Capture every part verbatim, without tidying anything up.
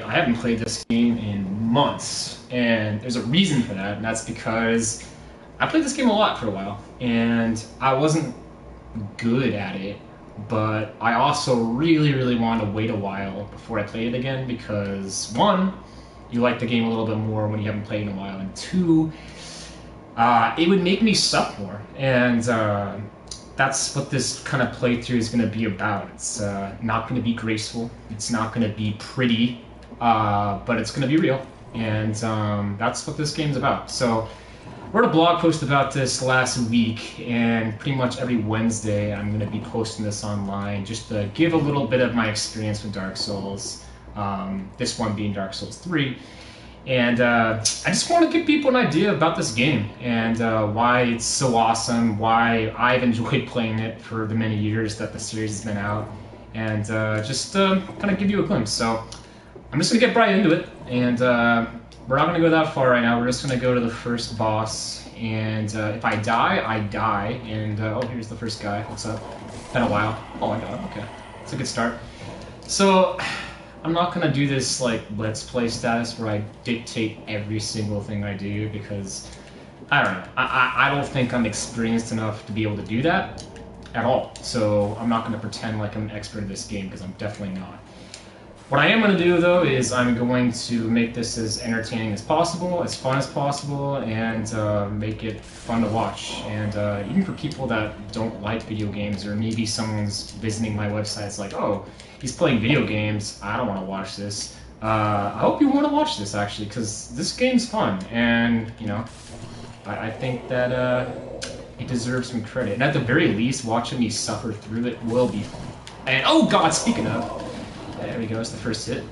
honestly, I haven't played this game in months, and there's a reason for that, and that's because I played this game a lot for a while, and I wasn't good at it, but I also really, really wanted to wait a while before I played it again because, one, you like the game a little bit more when you haven't played in a while, and two, uh, it would make me suck more, and uh, that's what this kind of playthrough is going to be about. It's uh, not going to be graceful, it's not going to be pretty, uh, but it's going to be real, and um, that's what this game's about. So, I wrote a blog post about this last week, and pretty much every Wednesday I'm going to be posting this online just to give a little bit of my experience with Dark Souls, um, this one being Dark Souls three. And uh, I just want to give people an idea about this game and uh, why it's so awesome, why I've enjoyed playing it for the many years that the series has been out, and uh, just uh, kind of give you a glimpse. So I'm just going to get right into it, and uh, we're not going to go that far right now. We're just going to go to the first boss, and uh, if I die, I die. And uh, oh, here's the first guy. What's up? Been a while. Oh, I died. Okay, it's a good start. So I'm not going to do this like let's play status where I dictate every single thing I do because I don't know. I I, I don't think I'm experienced enough to be able to do that at all. So I'm not going to pretend like I'm an expert at this game because I'm definitely not. What I am going to do, though, is I'm going to make this as entertaining as possible, as fun as possible, and uh, make it fun to watch. And uh, even for people that don't like video games, or maybe someone's visiting my website is like, oh, he's playing video games, I don't want to watch this. Uh, I hope you want to watch this, actually, because this game's fun. And, you know, I, I think that uh, it deserves some credit. And at the very least, watching me suffer through it will be fun. And, oh, God, speaking of... There we go, it's the first hit.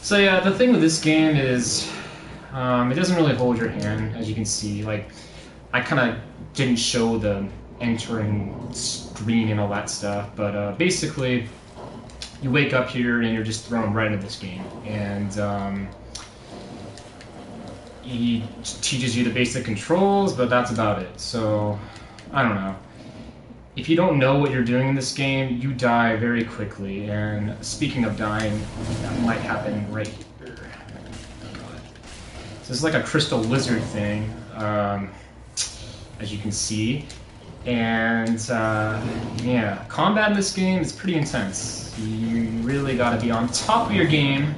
So yeah, the thing with this game is, um, it doesn't really hold your hand, as you can see. Like, I kind of didn't show the entering screen and all that stuff, but uh, basically, you wake up here and you're just thrown right into this game. And um, he teaches you the basic controls, but that's about it. So, I don't know. If you don't know what you're doing in this game, you die very quickly, and speaking of dying, that might happen right here. So this is like a crystal lizard thing, um, as you can see, and uh, yeah, combat in this game is pretty intense. You really gotta be on top of your game,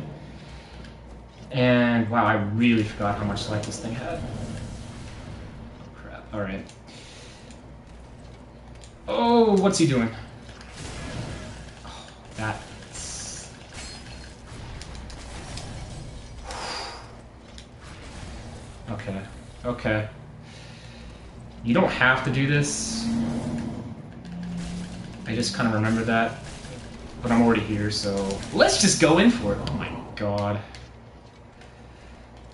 and wow, I really forgot how much life this thing had. Crap, alright. Oh, what's he doing? Oh, that. Okay, okay. You don't have to do this. I just kind of remember that. But I'm already here, so let's just go in for it. Oh my god.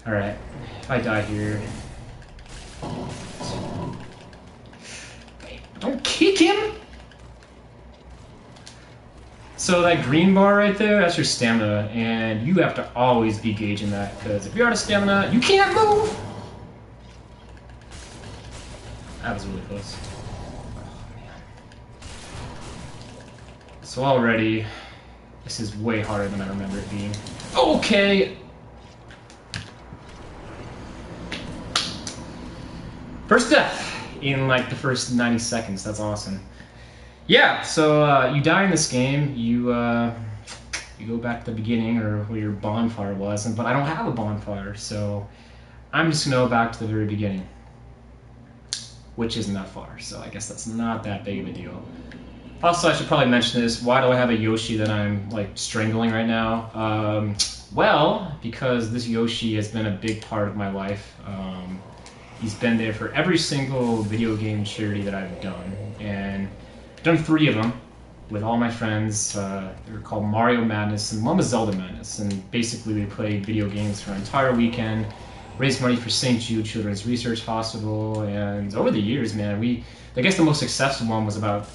Alright, if I die here. Don't kick him! So that green bar right there, that's your stamina, and you have to always be gauging that, because if you're out of stamina, you can't move! That was really close. Oh, man. So already, this is way harder than I remember it being. Okay! First death! In like the first ninety seconds, that's awesome. Yeah, so uh, you die in this game, you uh, you go back to the beginning or where your bonfire was, and, but I don't have a bonfire, so I'm just gonna go back to the very beginning, which isn't that far, so I guess that's not that big of a deal. Also, I should probably mention this, why do I have a Yoshi that I'm like strangling right now? Um, well, because this Yoshi has been a big part of my life. Um, He's been there for every single video game charity that I've done, and I've done three of them with all my friends. Uh, they were called Mario Madness and Mama Zelda Madness, and basically we played video games for an entire weekend, raised money for Saint Jude Children's Research Hospital, and over the years, man, we, I guess the most successful one was about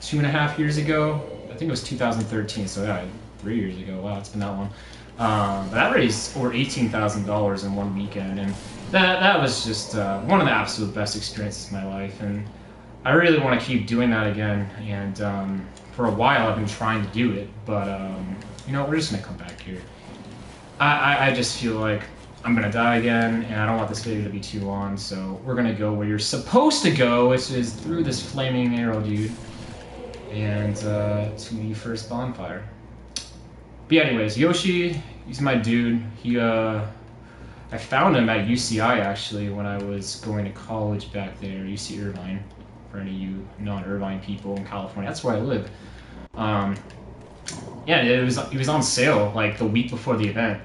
two and a half years ago. I think it was two thousand thirteen, so yeah, three years ago. Wow, it's been that long. Um, but that raised over eighteen thousand dollars in one weekend, and that that was just uh, one of the absolute best experiences of my life, and I really want to keep doing that again. And um, for a while, I've been trying to do it, but um, you know, we're just gonna come back here. I, I, I just feel like I'm going to die again, and I don't want this video to be too long, so we're going to go where you're supposed to go, which is through this flaming arrow dude, and uh, to the first bonfire. But yeah, anyways, Yoshi, he's my dude. He, uh, I found him at U C I, actually, when I was going to college back there, U C Irvine, for any of you non-Irvine people in California. That's where I live. Um, yeah, it was, it was on sale, like, the week before the event,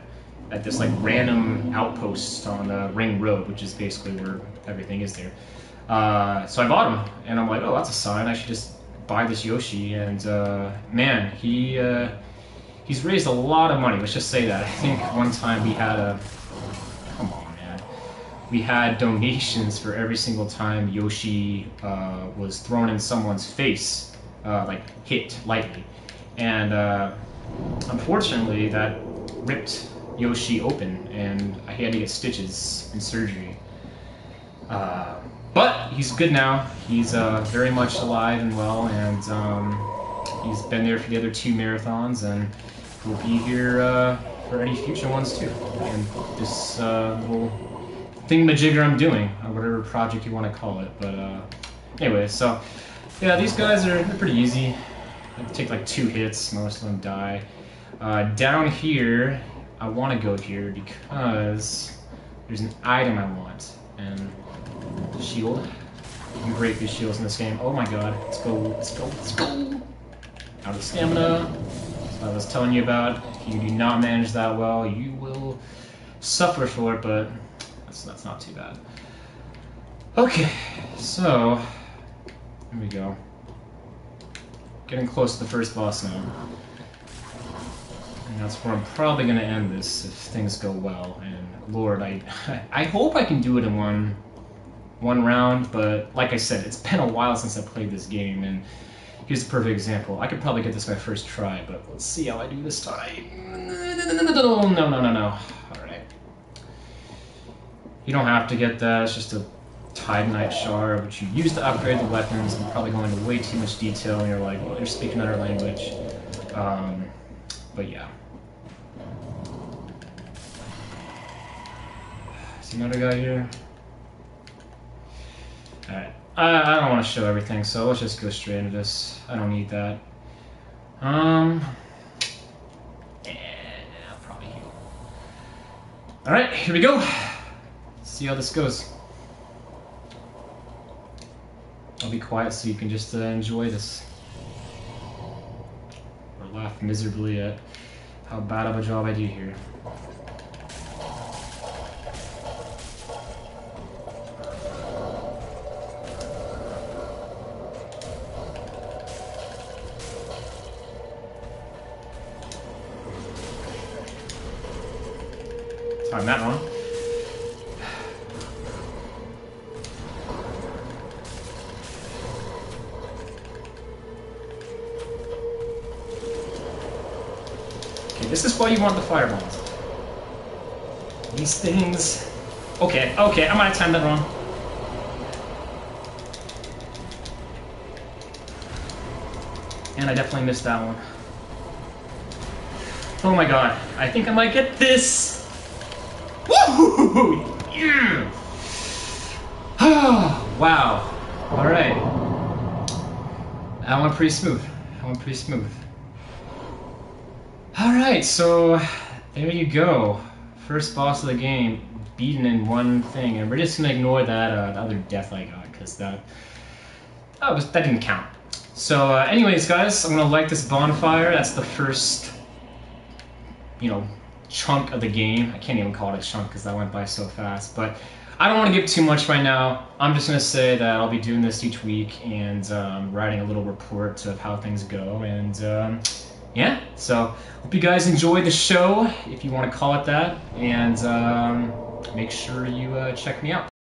at this, like, random outpost on uh, Ring Road, which is basically where everything is there. Uh, so I bought him, and I'm like, oh, that's a sign, I should just buy this Yoshi, and, uh, man, he, uh, he's raised a lot of money, let's just say that. I think one time we had a, come on, man, we had donations for every single time Yoshi, uh, was thrown in someone's face, uh, like, hit lightly, and, uh, unfortunately, that ripped Yoshi open, and I had to get stitches in surgery. Uh, but he's good now. He's uh, very much alive and well, and um, he's been there for the other two marathons, and he'll be here uh, for any future ones too. And this uh, little thingamajigger I'm doing, or whatever project you want to call it. But uh, anyway, so yeah, these guys are they're pretty easy. I take like two hits, most of them die. Uh, down here. I want to go here because there's an item I want, and the shield. You can break these shields in this game. Oh my god, let's go, let's go, let's go! Out of stamina, that's what I was telling you about. If you do not manage that well, you will suffer for it, but that's, that's not too bad. Okay, so, here we go. Getting close to the first boss now. And that's where I'm probably going to end this, if things go well, and Lord, I I hope I can do it in one one round, but like I said, it's been a while since I played this game, and here's a perfect example. I could probably get this my first try, but let's see how I do this time. No, no, no, no. Alright. You don't have to get that, it's just a Tide Knight Shard, which you use to upgrade the weapons. I'm probably going into way too much detail, and you're like, well, you're speaking another language. Um, but yeah. Another guy here. Alright. I, I don't want to show everything, so let's just go straight into this. I don't need that. Um. Yeah, I'll probably heal. Alright, here we go. Let's see how this goes. I'll be quiet so you can just uh, enjoy this. Or laugh miserably at how bad of a job I do here. On that one. Okay, this is why you want the fireballs. These things. Okay, okay, I might have timed that wrong. And I definitely missed that one. Oh my god, I think I might get this! Yeah. Oh, wow. Alright. That went pretty smooth. That went pretty smooth. Alright, so there you go. First boss of the game, beaten in one thing. And we're just going to ignore that uh, the other death I got, because that, that, was, that didn't count. So uh, anyways, guys, I'm going to light this bonfire. That's the first, you know, chunk of the game. I can't even call it a chunk because that went by so fast, but I don't want to give too much right now. I'm just going to say that I'll be doing this each week and um, writing a little report of how things go, and um, yeah, so hope you guys enjoy the show, if you want to call it that, and um, make sure you uh, check me out.